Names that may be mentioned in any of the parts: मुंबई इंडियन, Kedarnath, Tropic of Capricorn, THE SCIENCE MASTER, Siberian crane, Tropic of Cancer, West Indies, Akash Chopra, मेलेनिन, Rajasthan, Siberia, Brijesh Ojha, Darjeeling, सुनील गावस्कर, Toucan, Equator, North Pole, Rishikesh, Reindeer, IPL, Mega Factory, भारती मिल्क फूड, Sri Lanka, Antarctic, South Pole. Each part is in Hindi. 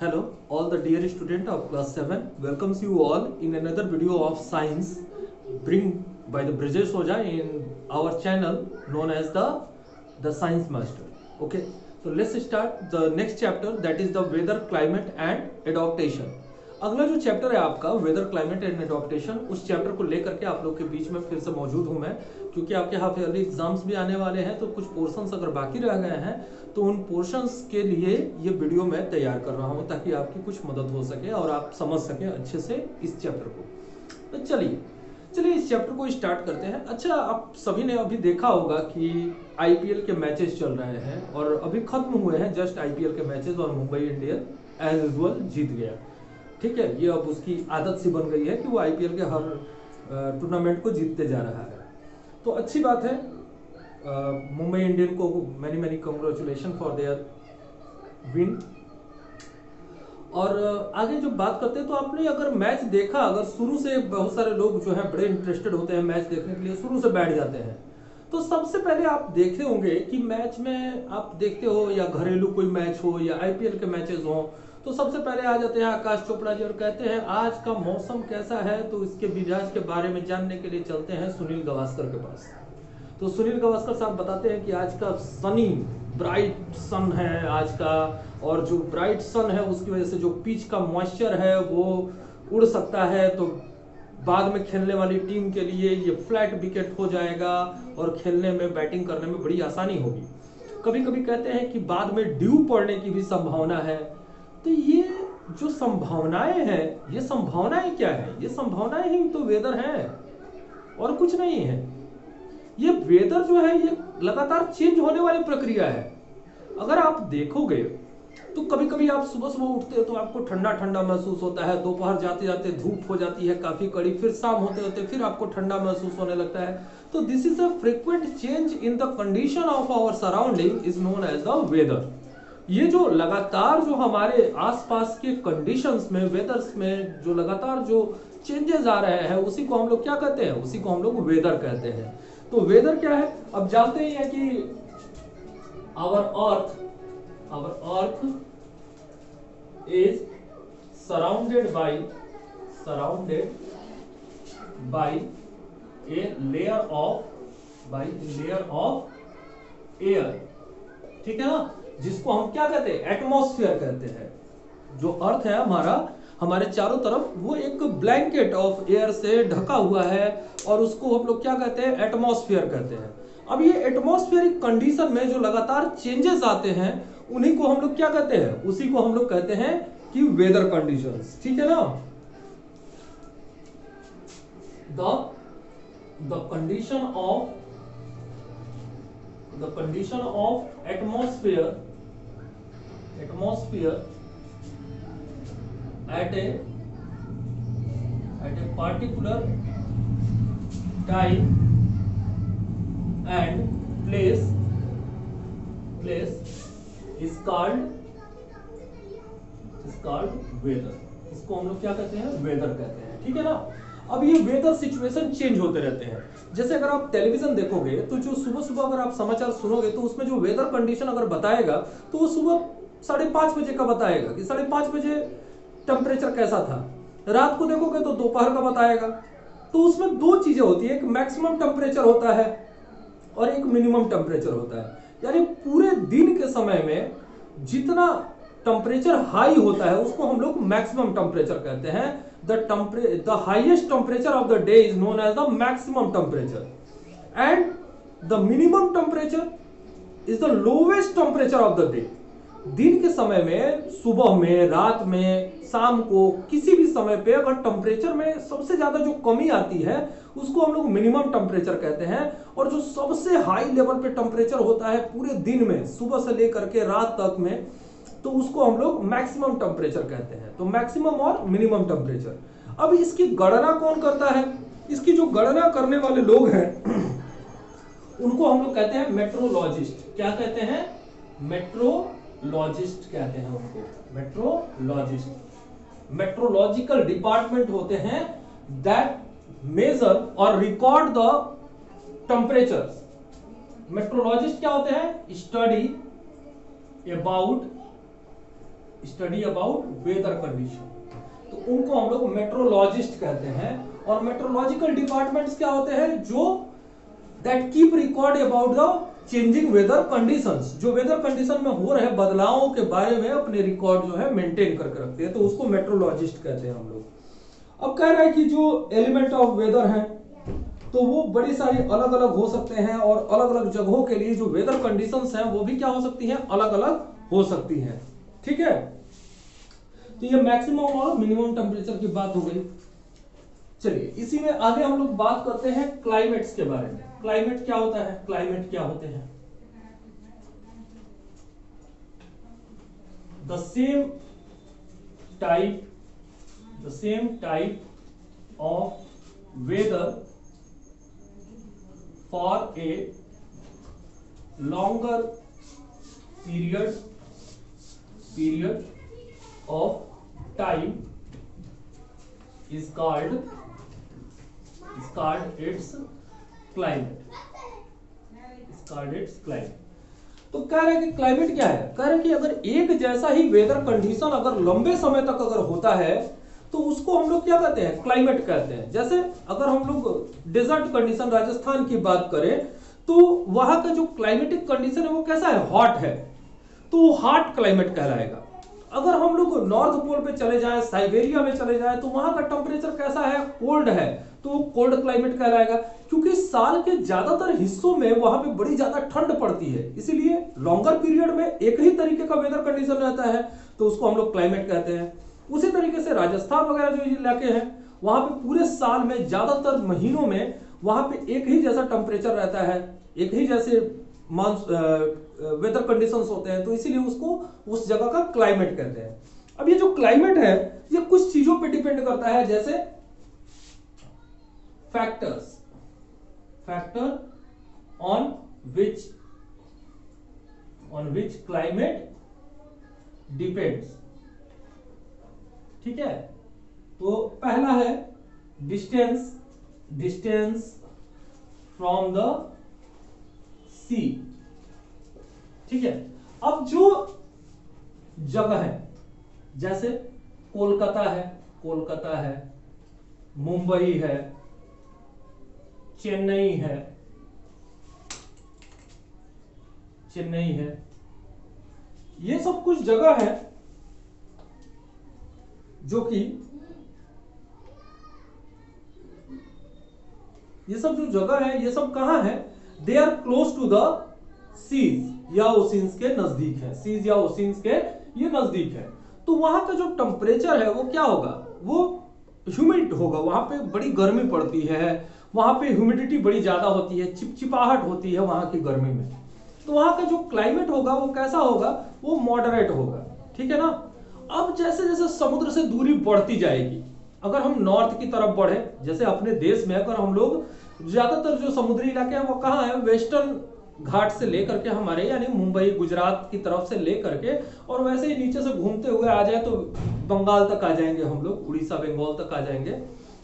Hello, all the dear students of class 7 welcomes you all in another video of science bring by the Brijesh Ojha in our channel known as the Science Master. Okay, so let's start the next chapter, that is the weather, climate and adaptation. अगला जो चैप्टर है आपका वेदर, क्लाइमेट एंड एडॉप्टेशन, उस चैप्टर को लेकर के आप लोग के बीच में फिर से मौजूद हूं मैं, क्योंकि आपके हाफ ईयरली एग्जाम्स भी आने वाले हैं, तो कुछ पोर्शंस अगर बाकी रह गए हैं तो उन पोर्शंस के लिए ये वीडियो मैं तैयार कर रहा हूं ताकि आपकी कुछ मदद हो सके और आप समझ सकें अच्छे से इस चैप्टर को। तो चलिए इस चैप्टर को स्टार्ट करते हैं। अच्छा, आप सभी ने अभी देखा होगा कि IPL के मैचेस चल रहे हैं और अभी खत्म हुए हैं जस्ट IPL के मैचेस, और मुंबई इंडियन एज यूजुअल जीत गया। ठीक है, ये अब उसकी आदत सी बन गई है कि वो IPL के हर टूर्नामेंट को जीतते जा रहा है, तो अच्छी बात है। मुंबई इंडियन को many many congratulation for their win. और आगे जो बात करते हैं, तो आपने अगर मैच देखा, अगर शुरू से, बहुत सारे लोग जो है बड़े इंटरेस्टेड होते हैं मैच देखने के लिए, शुरू से बैठ जाते हैं, तो सबसे पहले आप देखते होंगे कि मैच में आप देखते हो या घरेलू कोई मैच हो या IPL के मैचेस हो, तो सबसे पहले आ जाते हैं आकाश चोपड़ा जी और कहते हैं आज का मौसम कैसा है, तो इसके मिजाज के बारे में जानने के लिए चलते हैं सुनील गावस्कर के पास। तो सुनील गावस्कर साहब बताते हैं कि आज का सनी ब्राइट सन है आज का, और जो ब्राइट सन है उसकी वजह से जो पिच का मॉइस्चर है वो उड़ सकता है, तो बाद में खेलने वाली टीम के लिए ये फ्लैट विकेट हो जाएगा और खेलने में, बैटिंग करने में बड़ी आसानी होगी। कभी कभी कहते हैं कि बाद में ड्यू पड़ने की भी संभावना है। तो ये जो संभावनाएं हैं, ये संभावनाएं क्या है? ये संभावनाएं ही तो वेदर है और कुछ नहीं है। ये वेदर जो है ये लगातार चेंज होने वाली प्रक्रिया है। अगर आप देखोगे तो कभी कभी आप सुबह सुबह उठते हो तो आपको ठंडा ठंडा महसूस होता है, दोपहर जाते जाते धूप हो जाती है काफी कड़ी, फिर शाम होते होते फिर आपको ठंडा महसूस होने लगता है। तो this is a frequent change in the condition of our surrounding is known as the weather. ये जो लगातार जो हमारे आसपास के कंडीशंस में, वेदर्स में जो लगातार जो चेंजेस आ रहे हैं, उसी को हम लोग क्या कहते हैं? उसी को हम लोग वेदर कहते हैं। तो वेदर क्या है, अब जानते ही है कि our earth is surrounded by a layer of air. ठीक है ना, जिसको हम क्या कहते हैं? एटमॉस्फेयर कहते हैं। जो अर्थ है हमारा, हमारे चारों तरफ वो एक ब्लैंकेट ऑफ एयर से ढका हुआ है और उसको हम लोग क्या कहते हैं? एटमॉस्फेयर कहते हैं। अब ये एटमॉस्फेरिक कंडीशन में जो लगातार चेंजेस आते हैं उन्हीं को हम लोग क्या कहते हैं? उसी को हम लोग कहते हैं कि वेदर कंडीशंस। ठीक है ना, the condition of atmosphere at a particular time and place is called weather। इसको हम लोग क्या कहते हैं? वेदर कहते हैं। ठीक है ना, अब ये वेदर सिचुएशन चेंज होते रहते हैं। जैसे अगर आप टेलीविजन देखोगे तो जो सुबह सुबह अगर आप समाचार सुनोगे तो उसमें जो वेदर कंडीशन अगर बताएगा तो वो सुबह 5:30 बजे का बताएगा कि 5:30 बजे टेम्परेचर कैसा था। रात को देखोगे तो दोपहर का बताएगा। तो उसमें दो चीजें होती है, एक मैक्सिमम टेम्परेचर होता है और एक मिनिमम टेम्परेचर होता है। यानी पूरे दिन के समय में जितना टेम्परेचर हाई होता है उसको हम लोग मैक्सिमम टेम्परेचर कहते हैं। The highest temperature of the day is known as the maximum temperature, and the minimum temperature is the lowest temperature of the day। दिन के समय में, सुबह में, रात में, शाम को, किसी भी समय पे अगर टेम्परेचर में सबसे ज्यादा जो कमी आती है उसको हम लोग मिनिमम टेम्परेचर कहते हैं। और जो सबसे हाई लेवल पे टेम्परेचर होता है पूरे दिन में, सुबह से लेकर के रात तक में, तो उसको हम लोग मैक्सिमम टेम्परेचर कहते हैं। तो मैक्सिमम और मिनिमम टेम्परेचर, अब इसकी गणना कौन करता है? इसकी जो गणना करने वाले लोग हैं उनको हम लोग कहते हैं मेट्रोलॉजिस्ट। क्या कहते हैं? मेट्रोलॉजिस्ट कहते हैं उनको, मेट्रोलॉजिस्ट। मेट्रोलॉजिकल डिपार्टमेंट होते हैं दैट मेजर और रिकॉर्ड द टेम्परेचर। मेट्रोलॉजिस्ट क्या होते हैं? Study about study about weather condition, तो उनको हम लोग मेट्रोलॉजिस्ट कहते हैं। और मेट्रोलॉजिकल डिपार्टमेंट्स क्या होते हैं, जो that keep record about the changing weather conditions, जो वेदर कंडीशन में हो रहे बदलावों के बारे में अपने रिकॉर्ड जो है मेंटेन करके रखते हैं, तो उसको मेट्रोलॉजिस्ट कहते हैं हम लोग। अब कह रहा है कि जो एलिमेंट ऑफ वेदर है तो वो बड़ी सारी अलग अलग हो सकते हैं, और अलग अलग जगहों के लिए जो वेदर कंडीशंस हैं वो भी क्या हो सकती हैं, अलग अलग हो सकती हैं। ठीक है, तो ये मैक्सिमम और मिनिमम टेम्परेचर की बात हो गई। चलिए, इसी में आगे हम लोग बात करते हैं क्लाइमेट्स के बारे में। क्लाइमेट क्या होता है, क्लाइमेट क्या होते हैं? The same type of weather for a longer period of time is called its climate। तो कह रहे हैं कि क्लाइमेट क्या है, कह रहे हैं कि अगर एक जैसा ही वेदर कंडीशन अगर लंबे समय तक अगर होता है तो उसको हम लोग क्या कहते हैं, क्लाइमेट कहते हैं। जैसे अगर हम लोग डेजर्ट कंडीशन राजस्थान की बात करें तो वहां का जो क्लाइमेटिक कंडीशन है वो कैसा है, हॉट है, तो हॉट क्लाइमेट कहलाएगा। अगर हम लोग नॉर्थ पोल पे चले जाएं, साइबेरिया में चले जाएं, तो वहां का टेम्परेचर कैसा है, कोल्ड है, तो कोल्ड क्लाइमेट कहलाएगा, क्योंकि साल के ज्यादातर हिस्सों में वहां पे बड़ी ज्यादा ठंड पड़ती है, इसीलिए लॉन्गर पीरियड में एक ही तरीके का वेदर कंडीशन रहता है, तो उसको हम लोग क्लाइमेट कहते हैं। उसी तरीके से राजस्थान वगैरह जो इलाके हैं वहां पे पूरे साल में ज्यादातर महीनों में वहां पे एक ही जैसा टेम्परेचर रहता है, एक ही जैसे वेदर कंडीशंस होते हैं, तो इसीलिए उसको उस जगह का क्लाइमेट कहते हैं। अब ये जो क्लाइमेट है ये कुछ चीजों पे डिपेंड करता है, जैसे factor on which climate depends. ठीक है, तो पहला है डिस्टेंस फ्रॉम द सी। ठीक है, अब जो जगह है जैसे कोलकाता है, मुंबई है, चेन्नई है, ये सब कुछ जगह है ये सब कहां है, they are close to the seas या ओशियंस के नजदीक है, सीज या ओशियंस के ये नजदीक है, तो वहां का जो टेम्परेचर है वो क्या होगा, वो ह्यूमिड होगा, वहां पे बड़ी गर्मी पड़ती है, वहां पे ह्यूमिडिटी बड़ी ज्यादा होती है, चिपचिपाहट होती है वहां की गर्मी में, तो वहां का जो क्लाइमेट होगा वो कैसा होगा, वो मॉडरेट होगा। ठीक है ना, अब जैसे जैसे समुद्र से दूरी बढ़ती जाएगी, अगर हम नॉर्थ की तरफ बढ़े, जैसे अपने देश में अगर हम लोग ज्यादातर जो समुद्री इलाके हैं वो कहाँ है, वेस्टर्न घाट से लेकर के हमारे यानी मुंबई गुजरात की तरफ से लेकर के, और वैसे ही नीचे से घूमते हुए आ जाए तो बंगाल तक आ जाएंगे हम लोग, उड़ीसा बंगाल तक आ जाएंगे,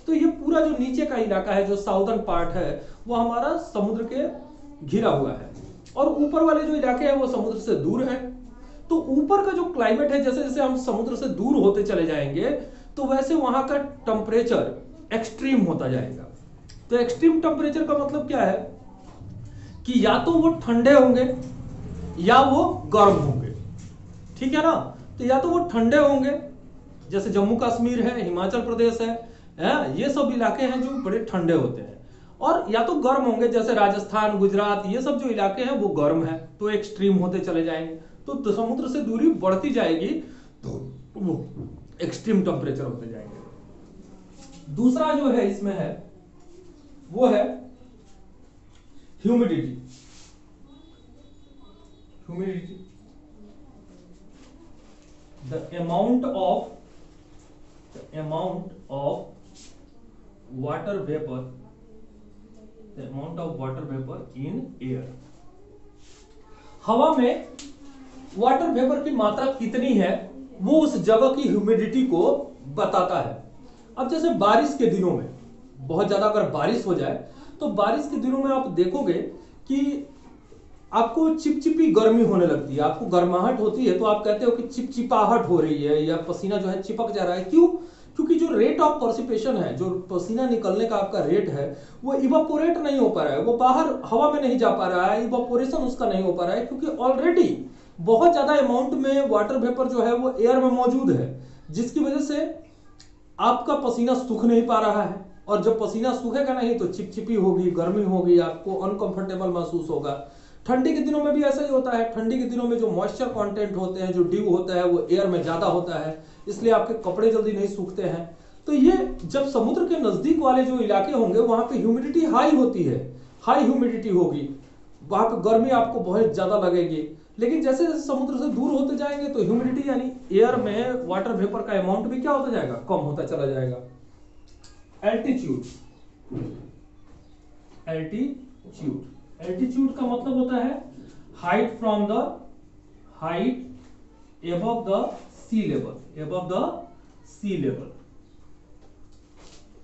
तो ये पूरा जो नीचे का इलाका है जो साउदर्न पार्ट है वो हमारा समुद्र के घिरा हुआ है, और ऊपर वाले जो इलाके हैं वो समुद्र से दूर है, तो ऊपर का जो क्लाइमेट है जैसे जैसे हम समुद्र से दूर होते चले जाएंगे तो वैसे वहां का टेम्परेचर एक्सट्रीम होता जाएगा। तो एक्सट्रीम टेम्परेचर का मतलब क्या है कि या तो वो ठंडे होंगे या वो गर्म होंगे। ठीक है ना, तो या तो वो ठंडे होंगे जैसे जम्मू कश्मीर है, हिमाचल प्रदेश है, ये सब इलाके हैं जो बड़े ठंडे होते हैं, और या तो गर्म होंगे जैसे राजस्थान गुजरात ये सब जो इलाके हैं वो गर्म है, तो एक्सट्रीम होते चले जाएंगे, तो समुद्र से दूरी बढ़ती जाएगी तो वो एक्सट्रीम टेम्परेचर होते जाएंगे। दूसरा जो है इसमें है वो है humidity, the amount of water vapour, the amount of water vapour in air, हवा में वाटर वेपर की मात्रा कितनी है वो उस जगह की ह्यूमिडिटी को बताता है। अब जैसे बारिश के दिनों में बहुत ज्यादा अगर बारिश हो जाए तो बारिश के दिनों में आप देखोगे कि आपको चिपचिपी गर्मी होने लगती है, आपको गर्माहट होती है, तो आप कहते हो कि चिपचिपाहट हो रही है या पसीना जो है चिपक जा रहा है। क्यों? क्योंकि जो रेट ऑफ परसिपेशन है, जो पसीना निकलने का आपका रेट है, वो इवापोरेट नहीं हो पा रहा है, वो बाहर हवा में नहीं जा पा रहा है, इवापोरेशन उसका नहीं हो पा रहा है, क्योंकि ऑलरेडी बहुत ज्यादा अमाउंट में वाटर वेपर जो है वो एयर में मौजूद है, जिसकी वजह से आपका पसीना सूख नहीं पा रहा है। और जब पसीना सूखेगा नहीं तो चिपचिपी होगी, गर्मी होगी, आपको अनकंफर्टेबल महसूस होगा। ठंडी के दिनों में भी ऐसा ही होता है। ठंडी के दिनों में जो मॉइस्चर कंटेंट होते हैं, जो ड्यू होता है, वो एयर में ज़्यादा होता है, इसलिए आपके कपड़े जल्दी नहीं सूखते हैं। तो ये जब समुद्र के नज़दीक वाले जो इलाके होंगे वहाँ पे ह्यूमिडिटी हाई होती है, हाई ह्यूमिडिटी होगी, वहाँ पे गर्मी आपको बहुत ज़्यादा लगेगी। लेकिन जैसे जैसे समुद्र से दूर होते जाएंगे तो ह्यूमिडिटी यानी एयर में वाटर वेपर का अमाउंट भी क्या होता जाएगा, कम होता चला जाएगा। एल्टीट्यूड का मतलब होता है height from the height above the sea level, above the sea level,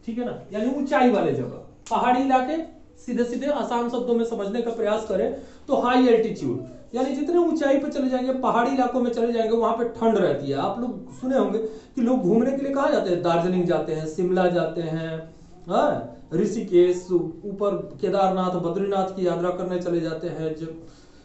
ठीक है ना, यानी ऊंचाई वाले जगह, पहाड़ी इलाके। सीधे सीधे आसान शब्दों में समझने का प्रयास करें तो हाई एल्टीट्यूड यानी जितने ऊंचाई पर चले जाएंगे, पहाड़ी इलाकों में चले जाएंगे, वहां पे ठंड रहती है। आप लोग सुने होंगे कि लोग घूमने के लिए कहाँ जाते हैं, दार्जिलिंग जाते हैं, शिमला जाते हैं, ऋषिकेश, ऊपर केदारनाथ बद्रीनाथ की यात्रा करने चले जाते हैं, जब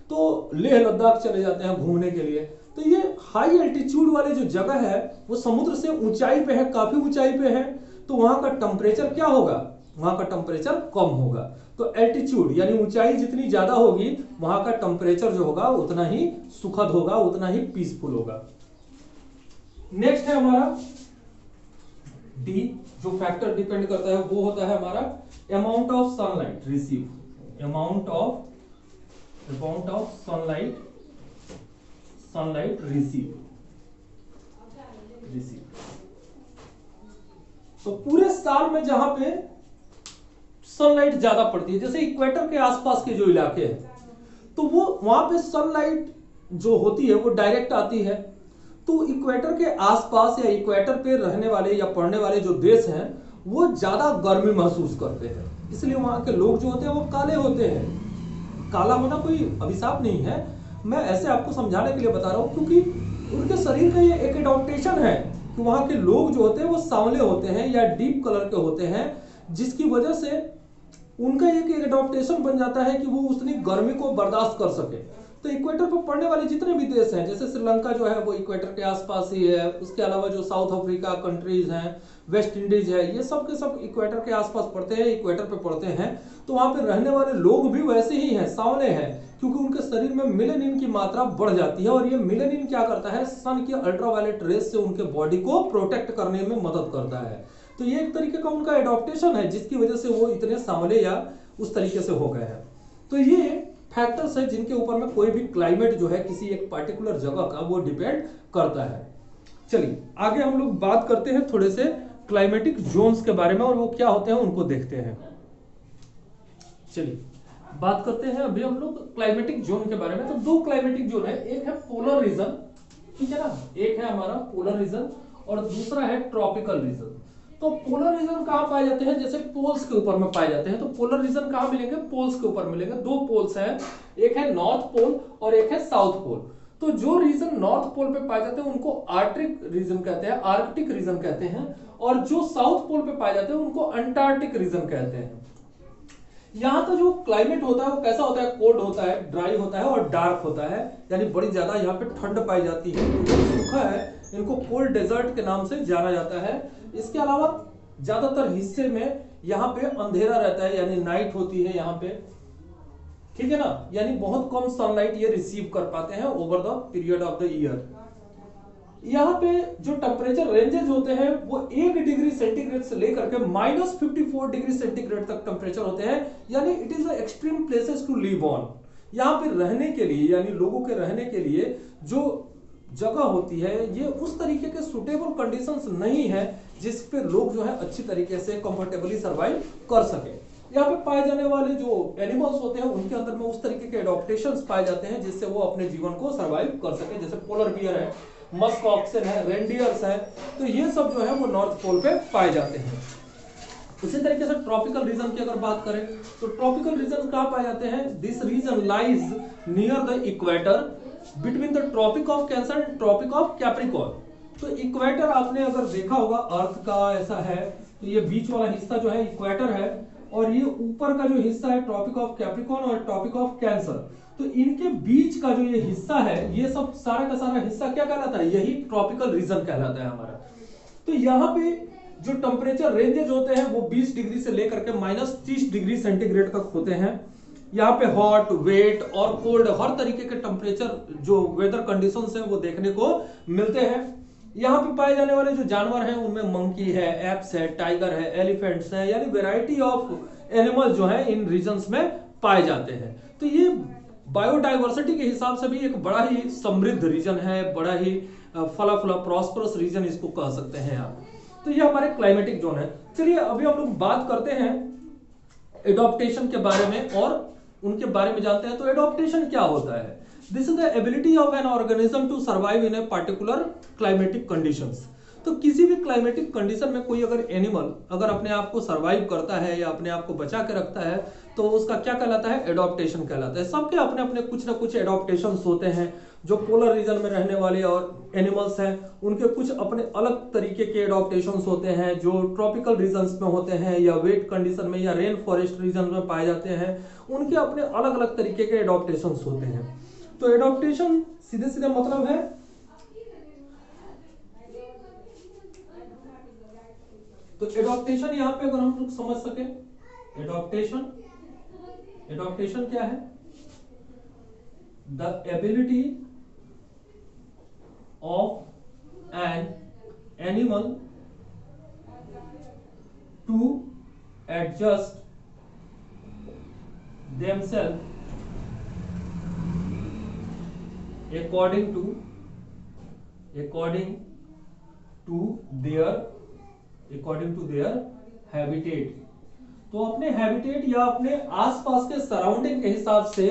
तो लेह लद्दाख चले जाते हैं घूमने के लिए। तो ये हाई एल्टीट्यूड वाले जो जगह है वो समुद्र से ऊंचाई पे है, काफी ऊंचाई पे है, तो वहां का टेम्परेचर क्या होगा, वहां का टेम्परेचर कम होगा। तो एल्टीट्यूड यानी ऊंचाई जितनी ज्यादा होगी वहां का टेम्परेचर जो होगा उतना ही सुखद होगा, उतना ही पीसफुल होगा। नेक्स्ट है हमारा डी, जो फैक्टर डिपेंड करता है वो होता है हमारा amount of sunlight receive, amount of sunlight receive. तो पूरे साल में जहां पे सनलाइट ज्यादा पड़ती है, जैसे इक्वेटर के आसपास के जो इलाके हैं, तो वो वहां पे सनलाइट जो होती है वो डायरेक्ट आती है। तो इक्वेटर के आसपास या इक्वेटर पे रहने वाले या पढ़ने वाले जो देश हैं वो ज़्यादा गर्मी महसूस करते हैं, इसलिए वहाँ के लोग जो होते हैं वो काले होते हैं। काला होना कोई अभिशाप नहीं है, मैं ऐसे आपको समझाने के लिए बता रहा हूँ, क्योंकि उनके शरीर का ये एक एडॉप्टेशन है कि वहाँ के लोग जो होते हैं वो सांवले होते हैं या डीप कलर के होते हैं, जिसकी वजह से उनका एक एडॉप्टेशन बन जाता है कि वो उतनी गर्मी को बर्दाश्त कर सके। तो इक्वेटर पर पड़ने वाले जितने भी देश हैं, जैसे श्रीलंका जो है वो इक्वेटर के आसपास ही है, उसके अलावा जो साउथ अफ्रीका कंट्रीज हैं, वेस्ट इंडीज है, ये सब के सब इक्वेटर के आसपास पड़ते हैं, इक्वेटर पे पड़ते हैं। तो वहाँ पे रहने वाले लोग भी वैसे ही हैं, सांवले हैं, क्योंकि उनके शरीर में मेलेनिन की मात्रा बढ़ जाती है, और ये मेलेनिन क्या करता है, सन के अल्ट्रावायलेट रेस से उनके बॉडी को प्रोटेक्ट करने में मदद करता है। तो ये एक तरीके का उनका एडॉप्टेशन है, जिसकी वजह से वो इतने सांवले या उस तरीके से हो गए हैं। तो ये फैक्टर्स है जिनके ऊपर में कोई भी क्लाइमेट जो है किसी एक पार्टिकुलर जगह का वो डिपेंड करता है। चलिए आगे हम लोग बात करते हैं थोड़े से क्लाइमेटिक जोन्स के बारे में, और वो क्या होते हैं उनको देखते हैं। चलिए बात करते हैं अभी हम लोग क्लाइमेटिक जोन के बारे में। तो दो क्लाइमेटिक जोन है, एक है पोलर रीजन, ठीक है ना, एक है हमारा पोलर रीजन और दूसरा है ट्रॉपिकल रीजन। तो पोलर रीजन कहाँ पाए जाते हैं, जैसे पोल्स के ऊपर में पाए जाते हैं। तो पोलर रीजन कहाँ मिलेंगे, पोल्स के ऊपर मिलेंगे। दो पोल्स हैं, एक है नॉर्थ पोल और एक है साउथ पोल। तो जो रीजन नॉर्थ पोल पे पाए जाते हैं उनको आर्कटिक रीजन कहते हैं, आर्कटिक रीजन कहते हैं, और जो साउथ पोल पे पाए जाते हैं उनको अंटार्कटिक रीजन कहते हैं। यहाँ का जो क्लाइमेट होता है वो कैसा होता है, कोल्ड होता है, ड्राई होता है और डार्क होता है, यानी बड़ी ज्यादा यहाँ पे ठंड पाई जाती है, सूखा है, इनको कोल्ड डेजर्ट के नाम से जाना जाता है। इसके अलावा ज्यादातर हिस्से में यहाँ पे अंधेरा रहता है, यानी नाइट होती है यहाँ पे, ठीक है ना, यानी बहुत कम सनलाइट ये रिसीव कर पाते हैं over the period of the year. यहाँ पे जो टेम्परेचर रेंजेस होते हैं वो 1 डिग्री सेंटीग्रेड से लेकर के -54 डिग्री सेंटीग्रेड तक टेम्परेचर होते हैं, यानी it is extreme places to live on. यहाँ पे रहने के लिए, यानी लोगों के रहने के लिए जो जगह होती है ये उस तरीके के सुटेबल कंडीशंस नहीं है जिस पे लोग जो है अच्छी तरीके से कंफर्टेबली सर्वाइव कर सके। यहाँ पे पाए जाने वाले जो एनिमल्स होते हैं उनके अंदर में उस तरीके के एडॉप्टेशंस पाए जाते हैं जिससे वो अपने जीवन को सर्वाइव कर सके, जैसे पोलर बियर है, मस्क ऑक्सन है, रेंडियर्स है, तो ये सब जो है वो नॉर्थ पोल पे पाए जाते हैं। उसी तरीके से ट्रॉपिकल रीजन की अगर बात करें तो ट्रॉपिकल रीजन कहाँ पाए जाते हैं? This region lies near the equator between the tropic of Cancer and tropic of Capricorn. तो इक्वेटर आपने अगर देखा होगा अर्थ का ऐसा है, तो ये बीच वाला हिस्सा जो है इक्वेटर है और ये ऊपर का जो हिस्सा है ट्रॉपिक ऑफ कैप्रिकॉर्न और ट्रॉपिक ऑफ कैंसर। तो इनके बीच का जो ये हिस्सा है, ये सब सारा का सारा हिस्सा क्या कहलाता है? यही ट्रॉपिकल रीजन कहलाता है हमारा। तो यहाँ पे जो टेम्परेचर रेंजेज होते हैं वो 20 डिग्री से लेकर के -30 डिग्री सेंटीग्रेड तक होते हैं। यहाँ पे हॉट, वेट और कोल्ड हर तरीके के टेम्परेचर जो वेदर कंडीशंस हैं वो देखने को मिलते हैं। यहाँ पे पाए जाने वाले जो जानवर हैं उनमें मंकी है, एप्स है, टाइगर है, एलिफेंट्स है, यानी वेराइटी ऑफ एनिमल्स जो है इन रीजन्स में पाए जाते हैं। तो ये बायोडाइवर्सिटी के हिसाब से भी एक बड़ा ही समृद्ध रीजन है, बड़ा ही फला फुला प्रॉस्परस रीजन इसको कह सकते हैं आप। तो ये हमारे क्लाइमेटिक जोन है। चलिए अभी हम लोग बात करते हैं एडॉप्टेशन के बारे में और उनके बारे में जानते हैं। तो एडॉप्टेशन क्या होता है? This is the ability of an organism to survive in a particular climatic conditions. तो किसी भी क्लाइमेटिक कंडीशन में कोई अगर एनिमल अगर अपने आप को सर्वाइव करता है या अपने आप को बचा के रखता है तो उसका क्या कहलाता है? एडॉप्टेशन कहलाता है। सबके अपने अपने कुछ ना कुछ एडॉप्टेशंस होते हैं। जो पोलर रीजन में रहने वाले और एनिमल्स हैं उनके कुछ अपने अलग तरीके के एडॉप्टेशंस होते हैं, जो ट्रॉपिकल रीजन्स में होते हैं या वेट कंडीशन में या रेन फॉरेस्ट रीजन में पाए जाते हैं, उनके अपने अलग अलग तरीके के एडॉप्टेशंस होते हैं। तो एडॉप्टेशन सीधे सीधे मतलब है तो एडॉप्टेशन यहाँ पे अगर हम लोग समझ सके एडॉप्टेशन क्या है? The ability of an animal to adjust themselves according to their habitat. तो अपने हैबिटेट या अपने आसपास के सराउंडिंग के हिसाब से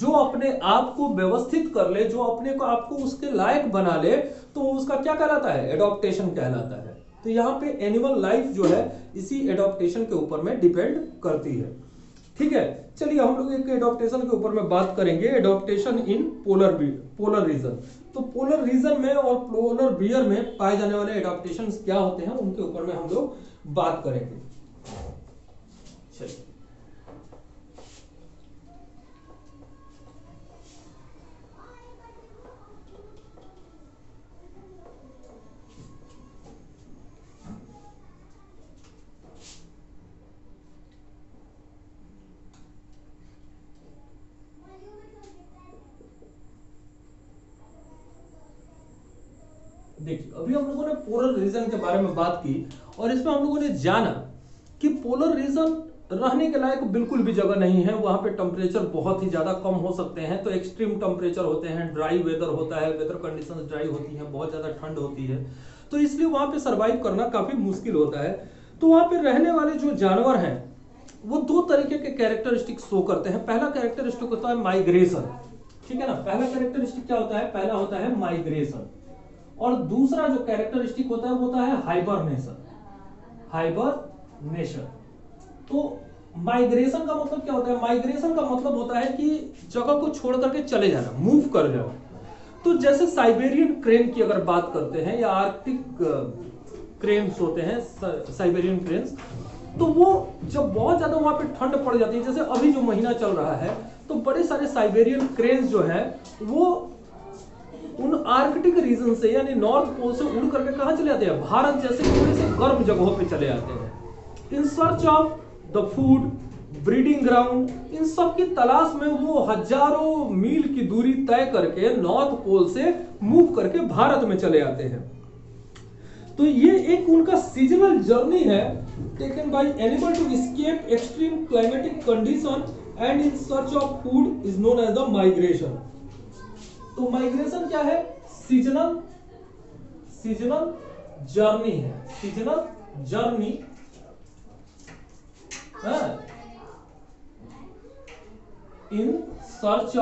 जो अपने आप को व्यवस्थित कर ले, जो अपने को आपको उसके लायक बना ले, तो उसका क्या कहलाता है? एडॉप्टेशन कहलाता है। तो यहाँ पे एनिमल लाइफ जो है इसी एडॉप्टेशन के ऊपर में डिपेंड करती है। ठीक है, चलिए हम लोग एक एडॉप्टेशन के ऊपर में बात करेंगे। Adaptation in polar region. तो पोलर रीजन में और पोलर बियर में पाए जाने वाले एडॉप्टेशन क्या होते हैं उनके ऊपर में हम लोग बात करेंगे। चलिए देखिए, अभी हम लोगों ने पोलर रीजन के बारे में बात की और इसमें हम लोगों ने जाना कि पोलर रीजन रहने के लायक बिल्कुल भी जगह नहीं है। वहां पे टेम्परेचर बहुत ही ज्यादा कम हो सकते हैं, तो एक्सट्रीम टेम्परेचर होते हैं, ड्राई वेदर होता है, वेदर कंडीशंस ड्राई होती हैं, बहुत ज्यादा ठंड होती है, तो इसलिए वहां पे सर्वाइव करना काफी मुश्किल होता है। तो वहां पे रहने वाले जो जानवर हैं वो दो तरीके के कैरेक्टरिस्टिक शो करते हैं। पहला कैरेक्टरिस्टिक होता है माइग्रेशन, ठीक है ना। पहला कैरेक्टरिस्टिक क्या होता है? पहला होता है माइग्रेशन। और दूसरा जो कैरेक्टरिस्टिक होता है वो होता है हाइबरनेशन। तो माइग्रेशन का मतलब क्या होता है? माइग्रेशन का मतलब होता है कि जगह को छोड़ करके चले जाना, मूव कर जाना। तो जैसे साइबेरियन क्रेन की अगर बात करते हैं या आर्कटिक क्रेन्स होते हैं, साइबेरियन क्रेन्स, तो वो जब बहुत ज्यादा वहां पे ठंड पड़ जाती है, जैसे अभी जो महीना चल रहा है, तो बड़े सारे साइबेरियन क्रेन्स जो है वो उन आर्कटिक रीजन से यानी नॉर्थ पोल से उड़ करके कहाँ चले जाते हैं? भारत जैसे थोड़े से गर्म जगहों पे चले जाते हैं, in search of the food, breeding ground, इन सब की तलाश में वो हजारों मील की दूरी तय करके नॉर्थ पोल से मूव करके भारत में चले आते हैं। तो ये एक उनका सीजनल जर्नी है, taken by animal to escape extreme climatic condition and in search of food is known as the migration. तो माइग्रेशन क्या है? सीजनल जर्नी है, seasonal journey in search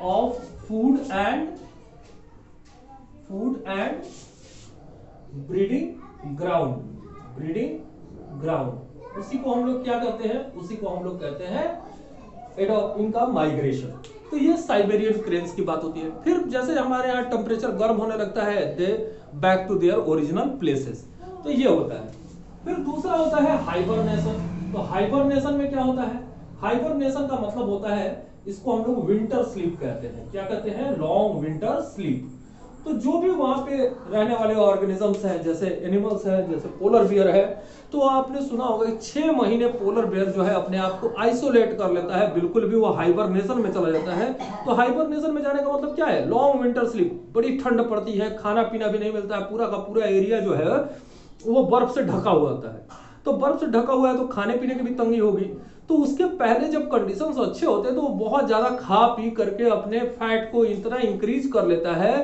of food and breeding ground ground, उसी को हम लोग क्या कहते हैं, उसी को हम लोग कहते हैं इनका माइग्रेशन। तो ये साइबेरियन क्रेन्स की बात होती है। फिर जैसे हमारे यहाँ टेम्परेचर गर्म होने लगता है, they back to their original places, तो ये होता है। फिर दूसरा होता है हाइबरनेशन। तो हाइबरनेशन में क्या होता है, हाइबरनेशन का मतलब होता है, इसको हम लोग विंटर स्लीप कहते हैं। क्या कहते हैं, लॉन्ग विंटर स्लीप। तो जो भी वहां पे रहने वाले ऑर्गेनिजम्स हैं, जैसे एनिमल्स हैं, जैसे पोलर बियर है, तो आपने सुना होगा कि 6 महीने पोलर बियर जो है अपने आप को आइसोलेट कर लेता है, बिल्कुल भी वो हाइबरनेशन में चला जाता है। तो हाइबरनेशन में जाने का मतलब क्या है, लॉन्ग विंटर स्लीप, बड़ी ठंड पड़ती है, खाना पीना भी नहीं मिलता है, पूरा का पूरा एरिया जो है वो बर्फ से ढका हुआ होता है। तो बर्फ से ढका हुआ है तो खाने पीने की भी तंगी होगी। तो उसके पहले जब कंडीशंस अच्छे होते हैं तो वो बहुत ज्यादा खा पी करके अपने फैट को इतना इंक्रीज कर लेता है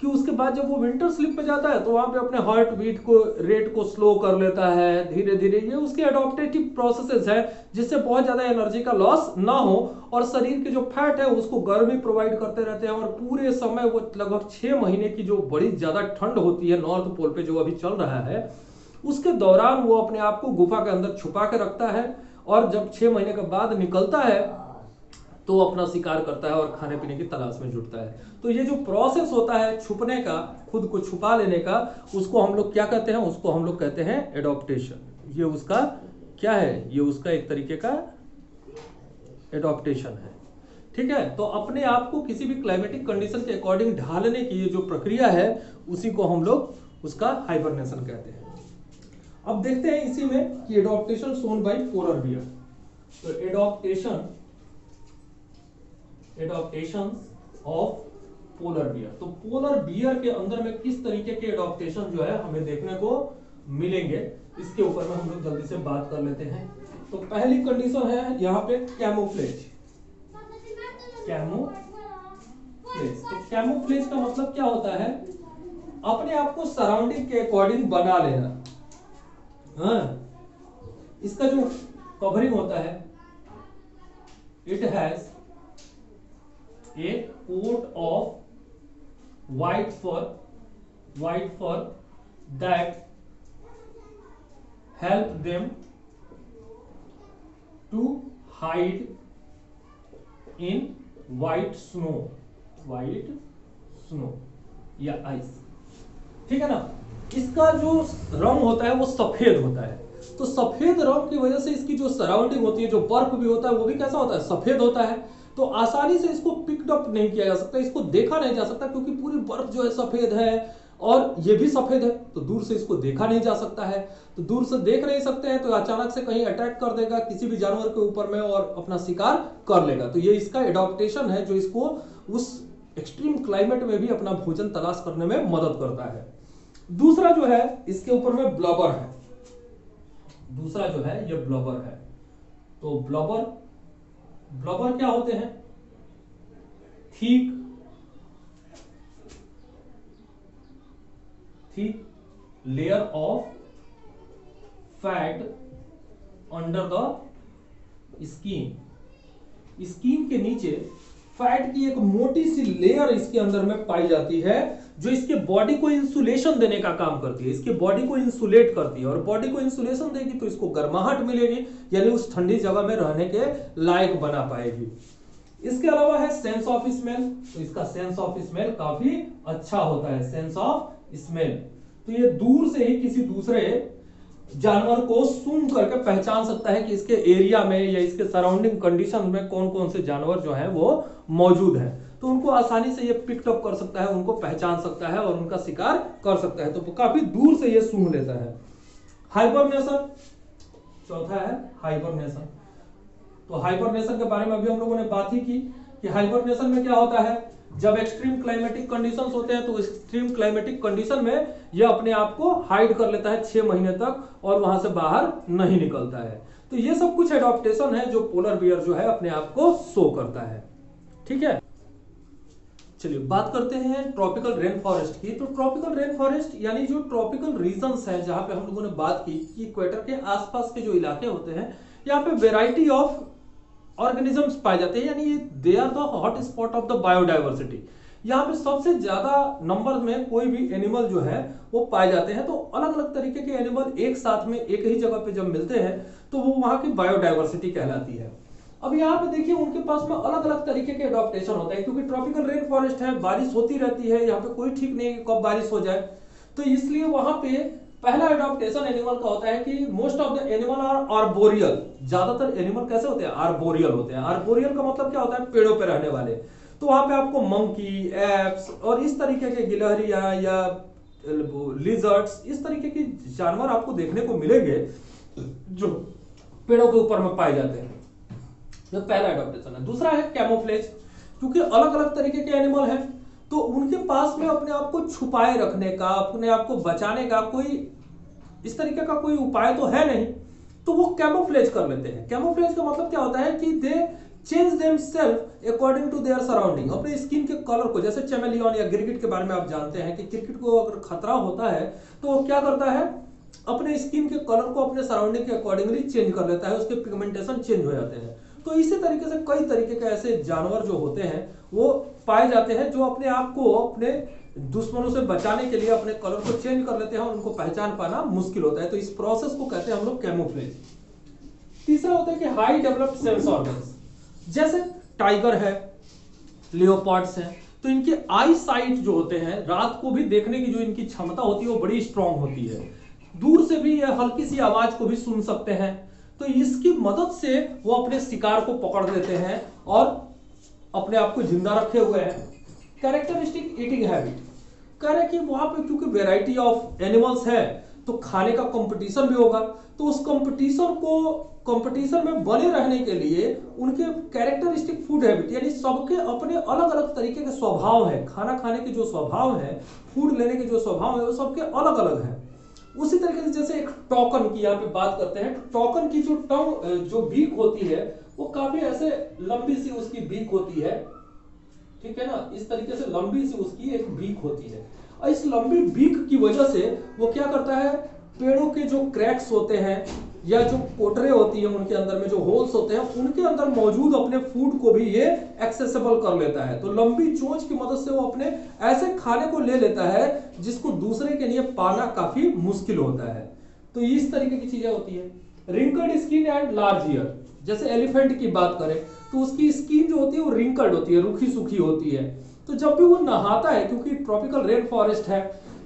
कि उसके बाद जब वो विंटर स्लीप पे जाता है तो वहां पे अपने हार्ट बीट को रेट को स्लो कर लेता है धीरे धीरे। ये उसके एडॉप्टेटिव प्रोसेसेस है जिससे बहुत ज्यादा एनर्जी का लॉस ना हो और शरीर के जो फैट है उसको गर्मी प्रोवाइड करते रहते हैं। और पूरे समय वो लगभग 6 महीने की जो बड़ी ज्यादा ठंड होती है नॉर्थ पोल पे जो अभी चल रहा है, उसके दौरान वो अपने आप को गुफा के अंदर छुपा के रखता है और जब 6 महीने के बाद निकलता है तो अपना शिकार करता है और खाने पीने की तलाश में जुटता है। तो ये जो प्रोसेस होता है छुपने का, खुद को छुपा लेने का, उसको हम लोग क्या कहते हैं, उसको हम लोग कहते हैं एडॉप्टेशन। ये उसका क्या है, ये उसका एक तरीके का एडॉप्टेशन है। ठीक है, तो अपने आप को किसी भी क्लाइमेटिक कंडीशन के अकॉर्डिंग ढालने की ये जो प्रक्रिया है उसी को हम लोग उसका हाइबरनेशन कहते हैं। अब देखते हैं इसी में कि adaptation shown by polar bear. तो एडॉप्टेशन ऑफ पोलर बियर, तो पोलर बियर के अंदर में किस तरीके के एडॉप्टेशन जो है हमें देखने को मिलेंगे, इसके ऊपर में हम लोग जल्दी से बात कर लेते हैं। तो पहली कंडीशन है यहाँ पे कैमोफ्लेज। कैमोफ्लेज, तो कैमोफ्लेज का मतलब क्या होता है, अपने आप को सराउंडिंग के अकॉर्डिंग बना लेना। हाँ, इसका जो कवरिंग होता है, it has a coat of white fur that help them to hide in white snow या आइस। ठीक है ना, इसका जो रंग होता है वो सफेद होता है। तो सफेद रंग की वजह से इसकी जो सराउंडिंग होती है, जो बर्फ भी होता है वो भी कैसा होता है, सफेद होता है। तो आसानी से इसको पिक्ड अप नहीं किया जा सकता, इसको देखा नहीं जा सकता, क्योंकि पूरी बर्फ जो है सफेद है और ये भी सफेद है, तो दूर से इसको देखा नहीं जा सकता है। तो दूर से देख नहीं सकते हैं तो अचानक से कहीं अटैक कर देगा किसी भी जानवर के ऊपर में और अपना शिकार कर लेगा। तो ये इसका एडॉप्टेशन है जो इसको उस एक्सट्रीम क्लाइमेट में भी अपना भोजन तलाश करने में मदद करता है। दूसरा जो है इसके ऊपर में ब्लबर है। दूसरा जो है ये ब्लबर है। तो ब्लबर क्या होते हैं, thick layer of fat under the skin. Skin के नीचे फैट की एक मोटी सी लेयर इसके अंदर में पाई जाती है जो इसके बॉडी को इंसुलेशन देने का काम करती है, इसके बॉडी को इंसुलेट करती है। और बॉडी को इंसुलेशन देगी तो इसको गर्माहट मिलेगी, यानी उस ठंडी जगह में रहने के लायक बना पाएगी। इसके अलावा है सेंस ऑफ स्मेल। तो इसका सेंस ऑफ स्मेल काफी अच्छा होता है, सेंस ऑफ स्मेल। तो ये दूर से ही किसी दूसरे जानवर को सूंघ करके पहचान सकता है कि इसके एरिया में या इसके सराउंडिंग कंडीशन में कौन कौन से जानवर जो है वो मौजूद है। तो उनको आसानी से ये पिक अप कर सकता है, उनको पहचान सकता है और उनका शिकार कर सकता है। तो काफी दूर से ये सूंघ लेता है। हाइबरनेशन चौथा है, हाइबरनेशन। तो हाइबरनेशन के बारे में अभी हम लोगों ने बात ही की कि हाइबरनेशन में क्या होता है, जब एक्सट्रीम क्लाइमेटिक कंडीशंस होते हैं तो एक्सट्रीम क्लाइमेटिक कंडीशन में यह अपने आप को हाइड कर लेता है 6 महीने तक और वहां से बाहर नहीं निकलता है। तो ये सब कुछ एडॉप्टेशन है जो पोलर बियर जो है अपने आप को शो करता है। ठीक है, चलिए बात करते हैं ट्रॉपिकल रेन फॉरेस्ट की। तो ट्रॉपिकल रेन फॉरेस्ट यानी जो ट्रॉपिकल रीजंस हैं जहां पे हम लोगों ने बात की कि इक्वेटर के आसपास के जो इलाके होते हैं, यहाँ पे वेराइटी ऑफ ऑर्गेनिजम्स पाए जाते हैं, यानी they are the hot spot of the biodiversity. यहाँ पे सबसे ज्यादा नंबर में कोई भी एनिमल जो है वो पाए जाते हैं। तो अलग अलग तरीके के एनिमल एक साथ में एक ही जगह पे जब मिलते हैं तो वो वहाँ की बायोडाइवर्सिटी कहलाती है। अब यहाँ पे देखिए उनके पास में अलग अलग तरीके के एडॉप्टेशन होता है, क्योंकि ट्रॉपिकल रेन फॉरेस्ट है, बारिश होती रहती है, यहाँ पे कोई ठीक नहीं है कब बारिश हो जाए, तो इसलिए वहाँ पे पहला एडॉप्टेशन एनिमल का होता है कि most of the animal are arboreal. ज्यादातर एनिमल कैसे होते हैं? आर्बोरियल होते हैं। आर्बोरियल का मतलब क्या होता है? पेड़ों पे रहने वाले। तो वहाँ पे आपको मंकी, एप्स और इस तरीके के गिलहरियाँ या लिजर्ड्स, इस तरीके के जानवर आपको देखने को मिलेंगे जो पेड़ों के ऊपर में पाए जाते हैं। ये पहला एडॉप्टेशन है। दूसरा है कैमोफ्लेज, क्योंकि अलग अलग तरीके के एनिमल हैं तो उनके पास में अपने आप को छुपाए रखने का, अपने आप को बचाने का कोई इस तरीके का कोई उपाय तो है नहीं, तो वो कैमोफ्लेज कर लेते हैं। कैमोफ्लेज का मतलब क्या होता है कि they change themselves according to their surrounding, अपने स्किन के कलर को। जैसे चैमेलियन या गिरगिट के बारे में आप जानते हैं कि क्रिकेट को अगर खतरा होता है तो वो क्या करता है, अपने स्किन के कलर को अपने सराउंडिंग के अकॉर्डिंगली चेंज कर लेता है, उसके पिगमेंटेशन चेंज हो जाते हैं। तो इसी तरीके से कई तरीके के ऐसे जानवर जो होते हैं वो पाए जाते हैं जो अपने आप को अपने दुश्मनों से बचाने के लिए अपने कलर को चेंज कर लेते हैं और उनको पहचान पाना मुश्किल होता है। तो इस प्रोसेस को कहते हैं हम लोग कैमोफ्लेज। तीसरा होता है कि हाई डेवलप्ड सेंस ऑर्गन्स, जैसे टाइगर है, लियोपार्ड्स हैं, तो इनके आई साइट जो होते हैं रात को भी देखने की जो इनकी क्षमता होती है वो बड़ी स्ट्रांग होती है। दूर से भी यह हल्की सी आवाज को भी सुन सकते हैं, तो इसकी मदद से वो अपने शिकार को पकड़ लेते हैं और अपने आप को जिंदा रखे हुए हैं। कैरेक्टरिस्टिक ईटिंग हैबिट कह रहे कि वहाँ पे क्योंकि वेराइटी ऑफ एनिमल्स है तो खाने का कंपटीशन भी होगा, तो उस कंपटीशन में बने रहने के लिए उनके कैरेक्टरिस्टिक फूड हैबिट, यानी सबके अपने अलग अलग तरीके के स्वभाव है, खाना खाने के जो स्वभाव है, फूड लेने के जो स्वभाव है, वो सबके अलग अलग है। उसी तरीके से जैसे एक टॉकन की यहाँ पे बात करते हैं, टॉकन की जो टंग जो बीक होती है वो काफी ऐसे लंबी सी उसकी बीक होती है, ठीक है ना, इस तरीके से लंबी सी उसकी एक बीक होती है। और इस लंबी बीक की वजह से वो क्या करता है, पेड़ों के जो क्रैक्स होते हैं या जो कोटरे होती है उनके अंदर में जो होल्स होते हैं उनके अंदर मौजूद अपने फूड को भी ये एक्सेसिबल कर लेता है। तो लंबी चोंच की मदद से वो अपने ऐसे खाने को ले लेता है जिसको दूसरे के लिए पाना काफी मुश्किल होता है। तो इस तरीके की चीजें होती है। Wrinkled skin and large ear, जैसे एलिफेंट की बात करें तो उसकी स्किन जो होती है वो रिंकल्ड होती है, रूखी सूखी होती है, तो जब भी वो नहाता है क्योंकि ट्रॉपिकल रेन फॉरेस्ट है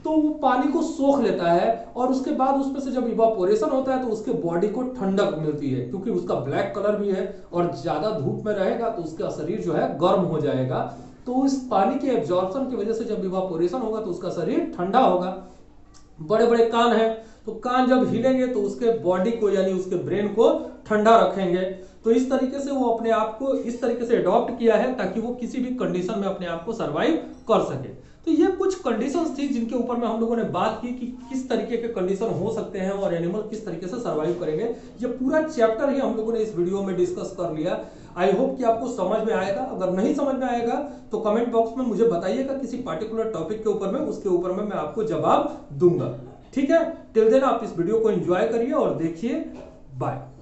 तो वो पानी को सोख लेता है और उसके बाद उसमें से जब इवापोरेशन होता है तो उसके बॉडी को ठंडक मिलती है, क्योंकि उसका ब्लैक कलर भी है और ज्यादा धूप में रहेगा तो उसका शरीर जो है गर्म हो जाएगा, तो उस पानी के एब्जॉर्प्शन की वजह से जब इवापोरेशन होगा तो उसका शरीर ठंडा होगा। बड़े बड़े कान है तो कान जब हिलेंगे तो उसके बॉडी को यानी उसके ब्रेन को ठंडा रखेंगे। तो इस तरीके से वो अपने आप को इस तरीके से अडॉप्ट किया है ताकि वो किसी भी कंडीशन में अपने आप को सर्वाइव कर सके। तो ये कुछ कंडीशंस थी जिनके ऊपर में हम लोगों ने बात की कि किस तरीके के कंडीशन हो सकते हैं और एनिमल किस तरीके से सर्वाइव करेंगे। ये पूरा चैप्टर ही हम लोगों ने इस वीडियो में डिस्कस कर लिया। आई होप कि आपको समझ में आएगा। अगर नहीं समझ में आएगा तो कमेंट बॉक्स में मुझे बताइएगा किसी पर्टिकुलर टॉपिक के ऊपर में, उसके ऊपर में मैं आपको जवाब दूंगा। ठीक है, टिल देन आप इस वीडियो को एंजॉय करिए और देखिए। बाय।